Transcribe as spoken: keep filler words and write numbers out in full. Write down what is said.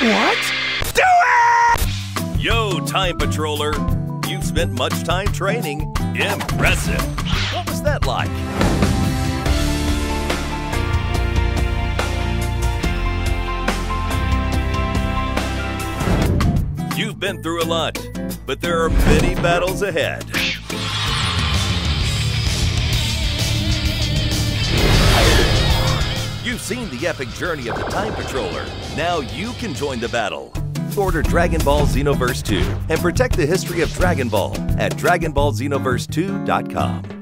What? Do it! Yo, Time Patroller. You've spent much time training. Impressive. What was that like? You've been through a lot, but there are many battles ahead. You've seen the epic journey of the Time Patroller. Now you can join the battle. Order Dragon Ball Xenoverse two and protect the history of Dragon Ball at Dragon Ball Xenoverse two dot com.